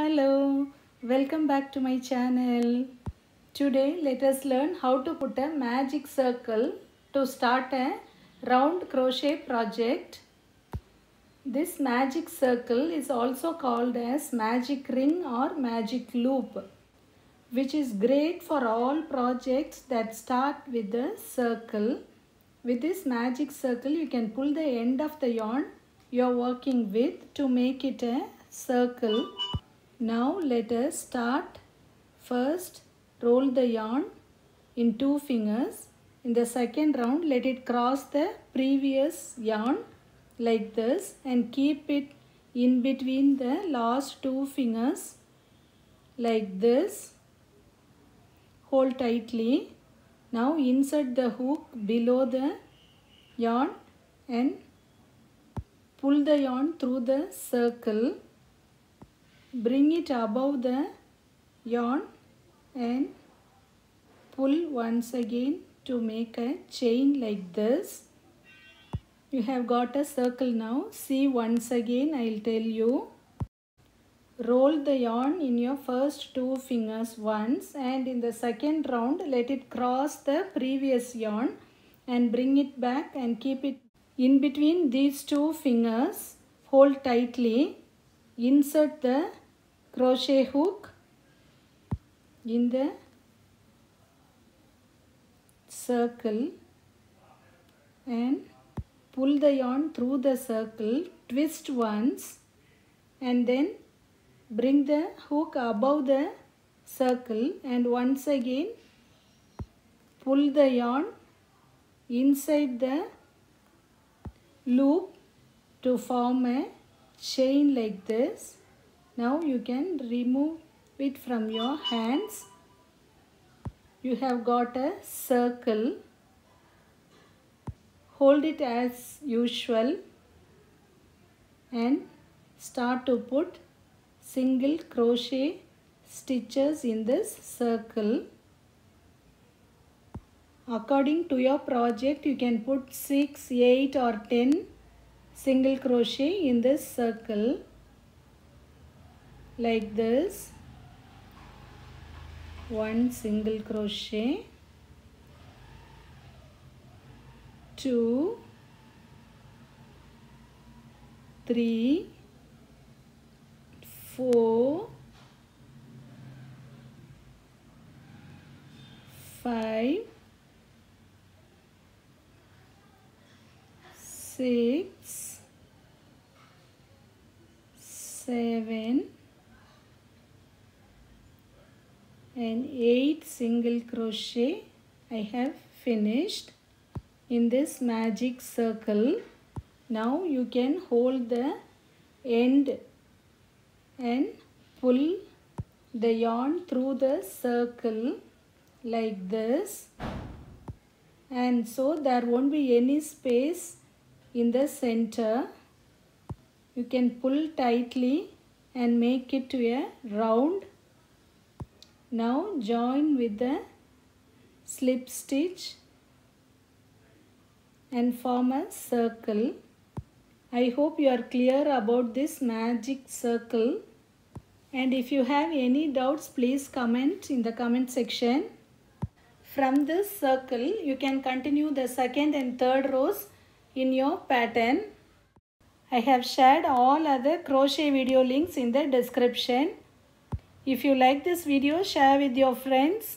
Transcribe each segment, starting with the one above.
Hello, welcome back to my channel. Today let us learn how to put a magic circle to start a round crochet project. This magic circle is also called as magic ring or magic loop, which is great for all projects that start with a circle. With this magic circle you can pull the end of the yarn you are working with to make it a circle. Now let us start. First roll the yarn in two fingers. In the second round let it cross the previous yarn like this and keep it in between the last two fingers like this. Hold tightly. Now insert the hook below the yarn and pull the yarn through the circle. Bring it above the yarn and pull once again to make a chain like this. You have got a circle now. See, once again I will tell you. Roll the yarn in your first two fingers once, and in the second round let it cross the previous yarn and bring it back and keep it in between these two fingers. Hold tightly. Insert the crochet hook in the circle and pull the yarn through the circle. Twist once and then bring the hook above the circle and once again pull the yarn inside the loop to form a chain like this. Now you can remove it from your hands. You have got a circle. Hold it as usual and start to put single crochet stitches in this circle. According to your project you can put 6, 8 or 10 single crochet in this circle like this. One single crochet, two, three, four, five, six, 7 and 8 single crochet I have finished in this magic circle. Now you can hold the end and pull the yarn through the circle like this, and so there won't be any space in the center. You can pull tightly and make it to a round. Now join with the slip stitch and form a circle. I hope you are clear about this magic circle, and if you have any doubts please comment in the comment section. From this circle you can continue the second and third rows in your pattern. I have shared all other crochet video links in the description. If you like this video, share with your friends.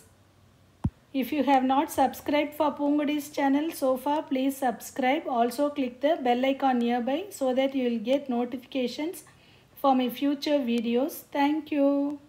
If you have not subscribed for Poongodi's channel so far, please subscribe. Also click the bell icon nearby so that you will get notifications for my future videos. Thank you.